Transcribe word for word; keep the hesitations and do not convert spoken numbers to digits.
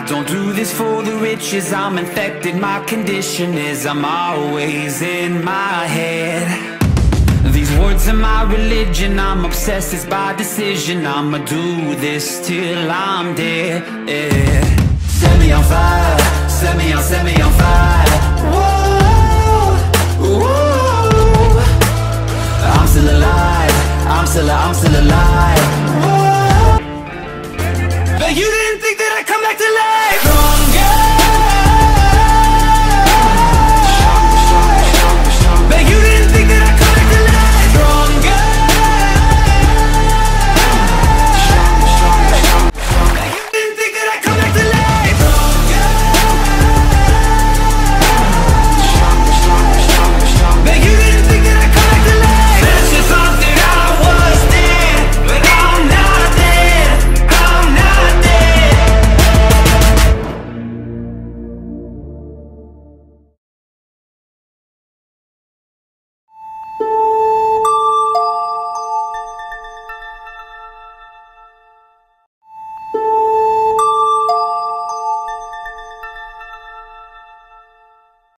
I don't do this for the riches, I'm infected, my condition is I'm always in my head. These words are my religion, I'm obsessed, it's by decision. I'ma do this till I'm dead, yeah. Set me on fire, set me on, set me on fire. Whoa, whoa. I'm still alive, I'm still, I'm still alive. Whoa. But you didn't think that I'd come back to life.